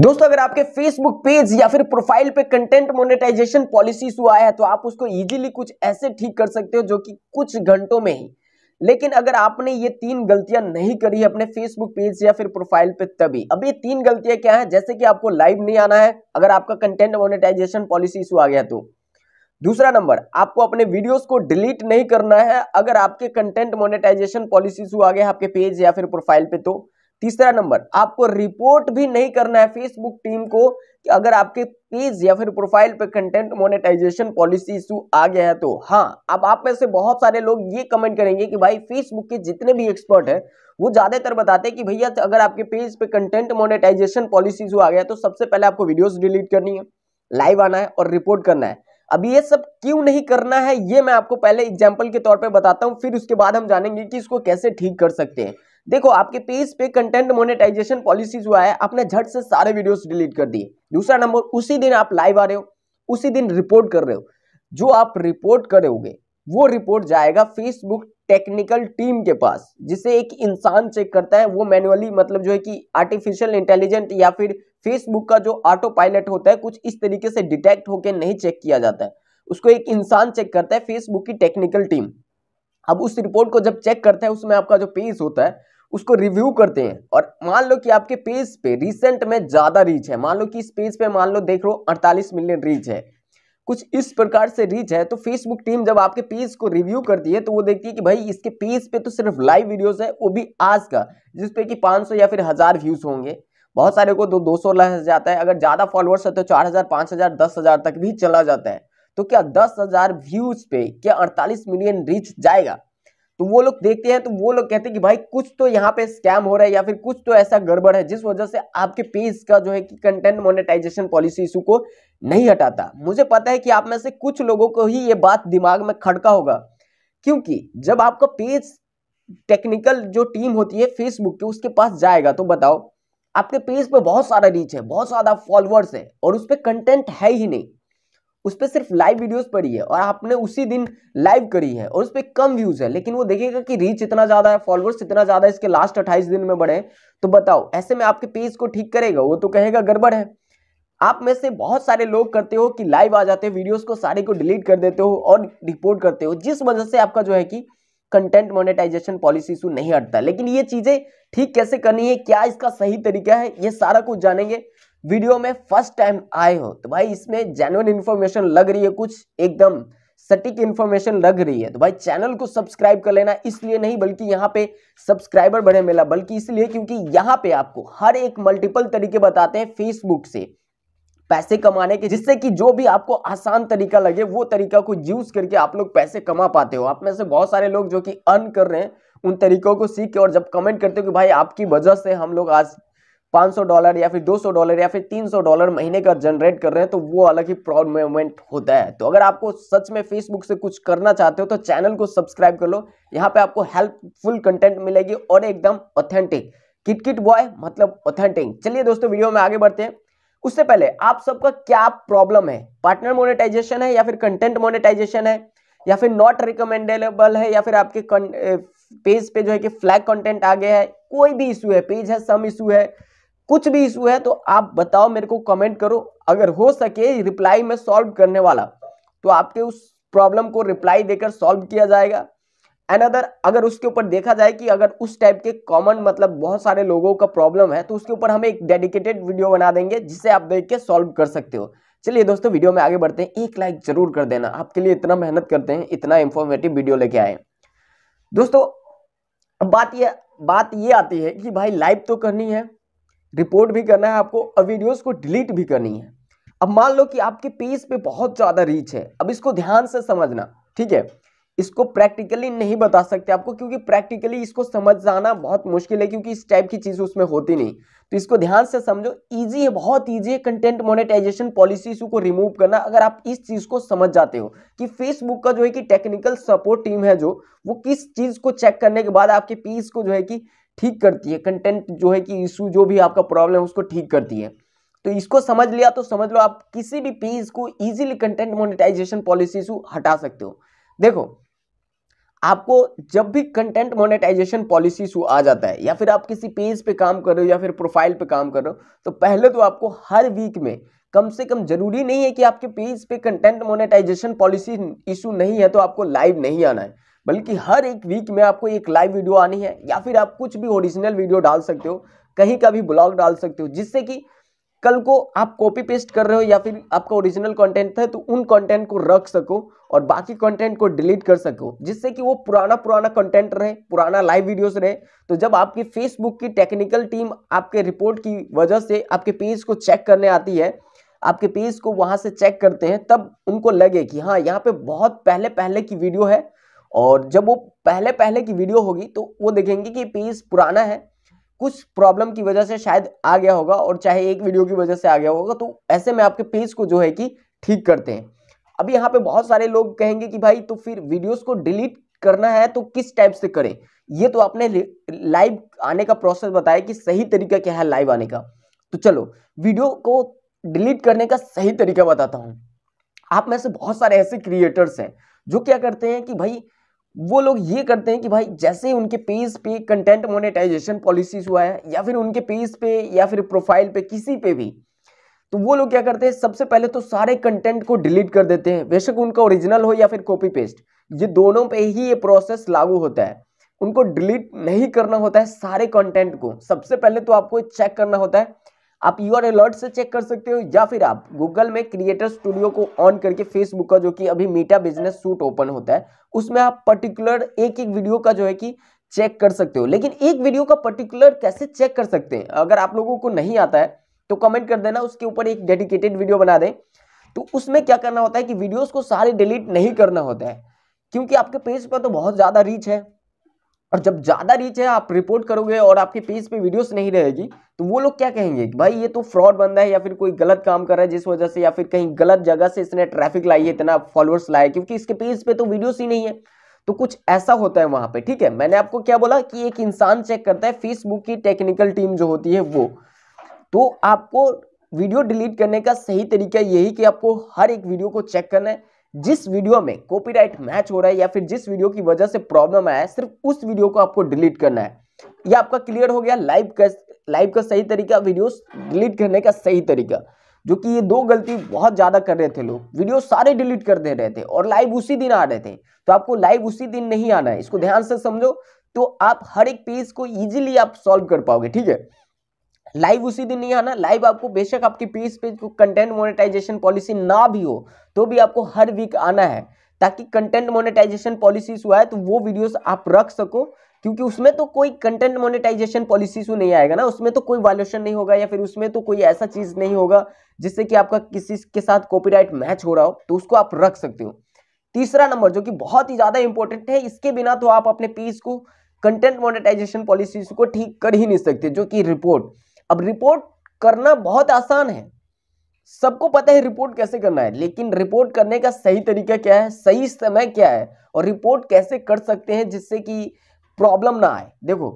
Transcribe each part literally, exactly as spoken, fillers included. दोस्तों अगर आपके फेसबुक पेज या फिर प्रोफाइल पे कंटेंट मोनेटाइजेशन पॉलिसी इशू आया है तो आप उसको इजीली कुछ ऐसे ठीक कर सकते हो जो कि कुछ घंटों में ही। लेकिन अगर आपने ये तीन गलतियां नहीं करी है अपने फेसबुक पेज या फिर प्रोफाइल पे तभी। अब ये तीन गलतियां क्या है, जैसे कि आपको लाइव नहीं आना है अगर आपका कंटेंट मोनेटाइजेशन पॉलिसी इशू आ गया तो। दूसरा नंबर, आपको अपने वीडियोस को डिलीट नहीं करना है अगर आपके कंटेंट मोनेटाइजेशन पॉलिसी इशू आ गया आपके पेज या फिर प्रोफाइल पे तो। तीसरा नंबर, आपको रिपोर्ट भी नहीं करना है फेसबुक टीम को कि अगर आपके पेज या फिर प्रोफाइल पे कंटेंट मोनेटाइजेशन पॉलिसी इशू आ गया है तो। हाँ, अब आप में से बहुत सारे लोग ये कमेंट करेंगे कि भाई फेसबुक के जितने भी एक्सपर्ट हैं वो ज़्यादातर बताते हैं कि भैया अगर आपके पेज पे कंटेंट मोनेटाइजेशन पॉलिसी इशू आ गया तो सबसे पहले आपको वीडियोज़ डिलीट करनी है, लाइव आना है और रिपोर्ट करना है। अब ये सब क्यों नहीं करना है ये मैं आपको पहले एग्जाम्पल के तौर पे बताता हूँ, फिर उसके बाद हम जानेंगे कि इसको कैसे ठीक कर सकते हैं। देखो, आपके पेज पे कंटेंट मोनेटाइजेशन पॉलिसी जो है आपने झट से सारे वीडियोस डिलीट कर दिए। दूसरा नंबर, उसी दिन आप लाइव आ रहे हो, उसी दिन रिपोर्ट कर रहे हो। जो आप रिपोर्ट करोगे वो रिपोर्ट जाएगा फेसबुक टेक्निकल टीम के पास, जिसे एक इंसान चेक करता है। वो मैनुअली, मतलब जो है कि आर्टिफिशियल इंटेलिजेंट या फिर फेसबुक का जो ऑटो पायलट होता है कुछ इस तरीके से डिटेक्ट होकर नहीं चेक किया जाता है, उसको एक इंसान चेक करता है, फेसबुक की टेक्निकल टीम। अब उस रिपोर्ट को जब चेक करता है उसमें आपका जो पेज होता है उसको रिव्यू करते हैं। और मान लो कि आपके पेज पे रिसेंट में ज़्यादा रीच है, मान लो कि इस पेज पे मान लो देख लो अड़तालीस मिलियन रीच है, कुछ इस प्रकार से रीच है, तो फेसबुक टीम जब आपके पेज को रिव्यू करती है तो वो देखती है कि भाई इसके पेज पे तो सिर्फ लाइव वीडियोस है, वो भी आज का, जिसपे कि पाँच सौ या फिर हज़ार व्यूज़ होंगे। बहुत सारे को तो दो सौ लग जाता है, अगर ज़्यादा फॉलोअर्स है तो चार हज़ार, पाँच हज़ार, दस हज़ार तक भी चला जाता है। तो क्या दस हज़ार व्यूज़ पे क्या अड़तालीस मिलियन रीच जाएगा? तो वो लोग देखते हैं, तो वो लोग कहते हैं कि भाई कुछ तो यहाँ पे स्कैम हो रहा है या फिर कुछ तो ऐसा गड़बड़ है जिस वजह से आपके पेज का जो है कि कंटेंट मोनेटाइजेशन पॉलिसी इशू को नहीं हटाता। मुझे पता है कि आप में से कुछ लोगों को ही ये बात दिमाग में खटका होगा, क्योंकि जब आपका पेज टेक्निकल जो टीम होती है फेसबुक की उसके पास जाएगा तो बताओ, आपके पेज पर बहुत सारा रीच है, बहुत सारा फॉलोअर्स है और उस पर कंटेंट है ही नहीं, उस पर सिर्फ लाइव वीडियोस पड़ी है और आपने उसी दिन लाइव करी है और उस पर कम व्यूज़ है, लेकिन वो देखेगा कि रीच इतना ज़्यादा है, फॉलोअर्स इतना ज़्यादा है, इसके लास्ट अट्ठाईस दिन में बढ़े, तो बताओ ऐसे में आपके पेज को ठीक करेगा? वो तो कहेगा गड़बड़ है। आप में से बहुत सारे लोग करते हो कि लाइव आ जाते हो, वीडियोज़ को सारे को डिलीट कर देते हो और रिपोर्ट करते हो, जिस वजह से आपका जो है कि कंटेंट मोनेटाइजेशन पॉलिसी इशू नहीं हटता। लेकिन ये चीज़ें ठीक कैसे करनी है, क्या इसका सही तरीका है, ये सारा कुछ जानेंगे। वीडियो में फर्स्ट टाइम आए हो तो भाई इसमें जेन्युइन इन्फॉर्मेशन लग रही है, कुछ एकदम सटीक इन्फॉर्मेशन लग रही है, तो भाई चैनल को सब्सक्राइब कर लेना। इसलिए नहीं बल्कि यहाँ पे सब्सक्राइबर बढ़े मिला, बल्कि इसलिए क्योंकि यहाँ पे आपको हर एक मल्टीपल तरीके बताते हैं फेसबुक से पैसे कमाने के, जिससे कि जो भी आपको आसान तरीका लगे वो तरीका को यूज़ करके आप लोग पैसे कमा पाते हो। आप में से बहुत सारे लोग जो कि अर्न कर रहे हैं उन तरीकों को सीख के और जब कमेंट करते हो कि भाई आपकी वजह से हम लोग आज पाँच सौ डॉलर या फिर दो सौ डॉलर या फिर तीन सौ डॉलर महीने का जनरेट कर रहे हैं, तो वो अलग ही प्राउड मोमेंट होता है। तो अगर आपको सच में फेसबुक से कुछ करना चाहते हो तो चैनल को सब्सक्राइब कर लो, यहाँ पे आपको हेल्पफुल कंटेंट मिलेगी और एकदम ऑथेंटिक। किटकिट बॉय मतलब ऑथेंटिक। चलिए दोस्तों वीडियो में आगे बढ़ते हैं। उससे पहले आप सबका क्या प्रॉब्लम है, पार्टनर मोनेटाइजेशन है या फिर कंटेंट मोनेटाइजेशन है या फिर नॉट रिकमेंडेबल है या फिर आपके पेज पे जो है कि फ्लैग कंटेंट आ गया है, कोई भी इशू है, पेज है, सम इशू है, कुछ भी इशू है, तो आप बताओ, मेरे को कमेंट करो। अगर हो सके रिप्लाई में सॉल्व करने वाला तो आपके उस प्रॉब्लम को रिप्लाई देकर सॉल्व किया जाएगा। एंड अदर, अगर उसके ऊपर देखा जाए कि अगर उस टाइप के कॉमन, मतलब बहुत सारे लोगों का प्रॉब्लम है, तो उसके ऊपर हम एक डेडिकेटेड वीडियो बना देंगे जिसे आप देख के सॉल्व कर सकते हो। चलिए दोस्तों वीडियो में आगे बढ़ते हैं। एक लाइक जरूर कर देना, आपके लिए इतना मेहनत करते हैं, इतना इंफॉर्मेटिव वीडियो लेके आए। दोस्तों अब बात ये बात ये आती है कि भाई लाइव तो करनी है, रिपोर्ट भी करना है आपको और वीडियोस को डिलीट भी करनी है। अब मान लो कि आपके पेज पे बहुत ज़्यादा रीच है, अब इसको ध्यान से समझना, ठीक है? इसको प्रैक्टिकली नहीं बता सकते आपको, क्योंकि प्रैक्टिकली इसको समझ आना बहुत मुश्किल है, क्योंकि इस टाइप की चीज़ उसमें होती नहीं। तो इसको ध्यान से समझो, ईजी है, बहुत ईजी है कंटेंट मोनेटाइजेशन पॉलिसी इशू को रिमूव करना अगर आप इस चीज़ को समझ जाते हो कि फेसबुक का जो है कि टेक्निकल सपोर्ट टीम है जो, वो किस चीज़ को चेक करने के बाद आपके पेज को जो है कि ठीक करती है, कंटेंट जो है कि इशू जो भी आपका प्रॉब्लम है उसको ठीक करती है। तो इसको समझ लिया तो समझ लो आप किसी भी पेज को easily content monetisation policy issue हटा सकते हो। देखो आपको जब भी कंटेंट मोनेटाइजेशन पॉलिसी शो आ जाता है या फिर आप किसी पेज पे काम कर रहे हो या फिर प्रोफाइल पे काम कर रहे हो, तो पहले तो आपको हर वीक में कम से कम, जरूरी नहीं है कि आपके पेज पे कंटेंट मोनेटाइजेशन पॉलिसी इशू नहीं है तो आपको लाइव नहीं आना है, बल्कि हर एक वीक में आपको एक लाइव वीडियो आनी है या फिर आप कुछ भी ओरिजिनल वीडियो डाल सकते हो, कहीं का भी ब्लॉग डाल सकते हो, जिससे कि कल को आप कॉपी पेस्ट कर रहे हो या फिर आपका ओरिजिनल कंटेंट है तो उन कंटेंट को रख सको और बाकी कंटेंट को डिलीट कर सको, जिससे कि वो पुराना पुराना कंटेंट रहे, पुराना लाइव वीडियोस रहे। तो जब आपकी फेसबुक की टेक्निकल टीम आपके रिपोर्ट की वजह से आपके पेज को चेक करने आती है, आपके पेज को वहाँ से चेक करते हैं, तब उनको लगे कि हाँ यहाँ पर बहुत पहले पहले की वीडियो है। और जब वो पहले पहले की वीडियो होगी तो वो देखेंगे कि पेज पुराना है, कुछ प्रॉब्लम की वजह से शायद आ गया होगा और चाहे एक वीडियो की वजह से आ गया होगा, तो ऐसे में आपके पेज को जो है कि ठीक करते हैं। अब यहाँ पे बहुत सारे लोग कहेंगे कि भाई तो फिर वीडियोस को डिलीट करना है तो किस टाइप से करें, ये तो आपने लाइव आने का प्रोसेस बताया कि सही तरीका क्या है लाइव आने का, तो चलो वीडियो को डिलीट करने का सही तरीका बताता हूँ। आप में से बहुत सारे ऐसे क्रिएटर्स हैं जो क्या करते हैं कि भाई वो लोग ये करते हैं कि भाई जैसे उनके पेज पे कंटेंट मोनेटाइजेशन पॉलिसी हुआ है या फिर उनके पेज पे या फिर प्रोफाइल पे किसी पे भी, तो वो लोग क्या करते हैं, सबसे पहले तो सारे कंटेंट को डिलीट कर देते हैं, बेशक उनका ओरिजिनल हो या फिर कॉपी पेस्ट, ये दोनों पे ही ये प्रोसेस लागू होता है। उनको डिलीट नहीं करना होता है सारे कंटेंट को। सबसे पहले तो आपको चेक करना होता है, आप यूआर अलर्ट से चेक कर सकते हो या फिर आप गूगल में क्रिएटर स्टूडियो को ऑन करके फेसबुक का जो कि अभी मेटा बिजनेस सूट ओपन होता है उसमें आप पर्टिकुलर एक एक वीडियो का जो है कि चेक कर सकते हो। लेकिन एक वीडियो का पर्टिकुलर कैसे चेक कर सकते हैं, अगर आप लोगों को नहीं आता है तो कमेंट कर देना, उसके ऊपर एक डेडिकेटेड वीडियो बना दें। तो उसमें क्या करना होता है कि वीडियोज़ को सारे डिलीट नहीं करना होता है, क्योंकि आपके पेज पर तो बहुत ज़्यादा रीच है और जब ज़्यादा रीच है आप रिपोर्ट करोगे और आपके पेज पे वीडियोस नहीं रहेगी तो वो लोग क्या कहेंगे कि भाई ये तो फ्रॉड बंदा है या फिर कोई गलत काम कर रहा है, जिस वजह से या फिर कहीं गलत जगह से इसने ट्रैफिक लाई है, इतना फॉलोअर्स लाए, क्योंकि इसके पेज पे तो वीडियोस ही नहीं है। तो कुछ ऐसा होता है वहाँ पर, ठीक है। मैंने आपको क्या बोला कि एक इंसान चेक करता है, फेसबुक की टेक्निकल टीम जो होती है वो। तो आपको वीडियो डिलीट करने का सही तरीका यही कि आपको हर एक वीडियो को चेक करना है, जिस वीडियो में कॉपीराइट मैच हो रहा है या फिर जिस वीडियो की वजह से प्रॉब्लम आया है सिर्फ उस वीडियो को आपको डिलीट करना है। यह आपका क्लियर हो गया लाइव का लाइव का सही तरीका, वीडियोस डिलीट करने का सही तरीका, जो कि ये दो गलती बहुत ज़्यादा कर रहे थे लोग, वीडियो सारे डिलीट कर दे रहे थे और लाइव उसी दिन आ रहे थे। तो आपको लाइव उसी दिन नहीं आना है, इसको ध्यान से समझो, तो आप हर एक पेज को ईजिली आप सॉल्व कर पाओगे, ठीक है। लाइव उसी दिन नहीं आना, लाइव आपको बेशक आपकी पेज पे कंटेंट मोनेटाइजेशन पॉलिसी ना भी हो तो भी आपको हर वीक आना है, ताकि कंटेंट मोनेटाइजेशन पॉलिसी इशू आए तो वो वीडियोस आप रख सको, क्योंकि उसमें तो कोई कंटेंट मोनेटाइजेशन पॉलिसी इशू नहीं आएगा ना, उसमें तो कोई वायलेशन नहीं होगा या फिर उसमें तो कोई ऐसा चीज़ नहीं होगा जिससे कि आपका किसी के साथ कॉपीराइट मैच हो रहा हो, तो उसको आप रख सकते हो। तीसरा नंबर जो कि बहुत ही ज़्यादा इंपॉर्टेंट है, इसके बिना तो आप अपने पेज को कंटेंट मोनेटाइजेशन पॉलिसी इशू को ठीक कर ही नहीं सकते, जो कि रिपोर्ट। अब रिपोर्ट करना बहुत आसान है, सबको पता है रिपोर्ट कैसे करना है, लेकिन रिपोर्ट करने का सही तरीका क्या है, सही समय क्या है और रिपोर्ट कैसे कर सकते हैं जिससे कि प्रॉब्लम ना आए। देखो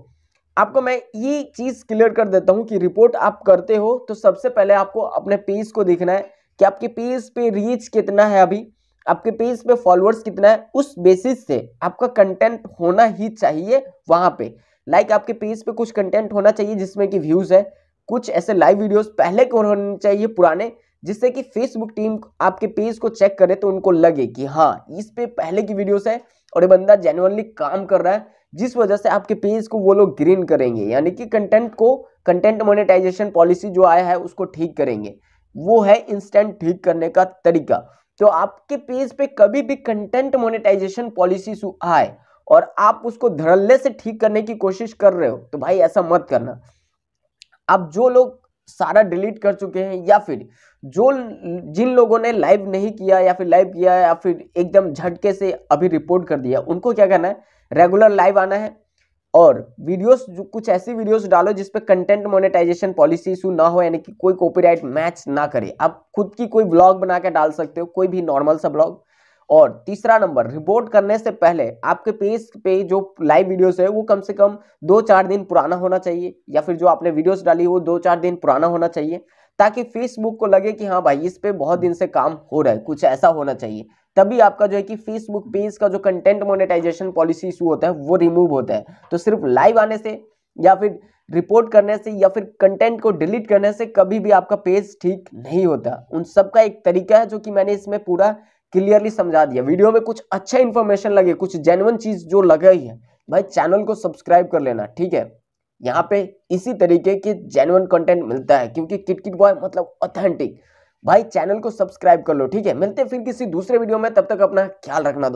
आपको मैं ये चीज़ क्लियर कर देता हूँ कि रिपोर्ट आप करते हो तो सबसे पहले आपको अपने पेज को देखना है कि आपके पेज पे रीच कितना है, अभी आपके पेज पे फॉलोअर्स कितना है, उस बेसिस से आपका कंटेंट होना ही चाहिए वहाँ पे। लाइक आपके पेज पे कुछ कंटेंट होना चाहिए जिसमें कि व्यूज़ है, कुछ ऐसे लाइव वीडियोस पहले के होने चाहिए पुराने, जिससे कि फेसबुक टीम आपके पेज को चेक करे तो उनको लगे कि हाँ इस पे पहले की वीडियोस है और ये बंदा जेन्युइनली काम कर रहा है, जिस वजह से आपके पेज को वो लोग ग्रीन करेंगे, यानी कि कंटेंट को कंटेंट मोनेटाइजेशन पॉलिसी जो आया है उसको ठीक करेंगे। वो है इंस्टेंट ठीक करने का तरीका। तो आपके पेज पे कभी भी कंटेंट मोनेटाइजेशन पॉलिसी इशू आए और आप उसको धड़ल्ले से ठीक करने की कोशिश कर रहे हो तो भाई ऐसा मत करना। अब जो लोग सारा डिलीट कर चुके हैं या फिर जो जिन लोगों ने लाइव नहीं किया या फिर लाइव किया या फिर एकदम झटके से अभी रिपोर्ट कर दिया, उनको क्या करना है, रेगुलर लाइव आना है और वीडियोस जो कुछ ऐसी वीडियोस डालो जिस पे कंटेंट मोनेटाइजेशन पॉलिसी इशू ना हो, यानी कि कोई कॉपीराइट मैच ना करे। आप खुद की कोई ब्लॉग बना के डाल सकते हो, कोई भी नॉर्मल सा ब्लॉग। और तीसरा नंबर, रिपोर्ट करने से पहले आपके पेज पे जो लाइव वीडियोस है वो कम से कम दो चार दिन पुराना होना चाहिए या फिर जो आपने वीडियोस डाली वो दो चार दिन पुराना होना चाहिए, ताकि फेसबुक को लगे कि हाँ भाई इस पे बहुत दिन से काम हो रहा है, कुछ ऐसा होना चाहिए। तभी आपका जो है कि फेसबुक पेज का जो कंटेंट मोनेटाइजेशन पॉलिसी इशू होता है वो रिमूव होता है। तो सिर्फ लाइव आने से या फिर रिपोर्ट करने से या फिर कंटेंट को डिलीट करने से कभी भी आपका पेज ठीक नहीं होता। उन सब का एक तरीका है जो कि मैंने इसमें पूरा क्लियरली समझा दिया। वीडियो में कुछ अच्छा इन्फॉर्मेशन लगे, कुछ जेन्युइन चीज जो लगा ही है, भाई चैनल को सब्सक्राइब कर लेना, ठीक है। यहाँ पे इसी तरीके के जेन्युइन कंटेंट मिलता है क्योंकि किटकिट बॉय मतलब ऑथेंटिक। भाई चैनल को सब्सक्राइब कर लो, ठीक है। मिलते हैं फिर किसी दूसरे वीडियो में, तब तक अपना ख्याल रखना।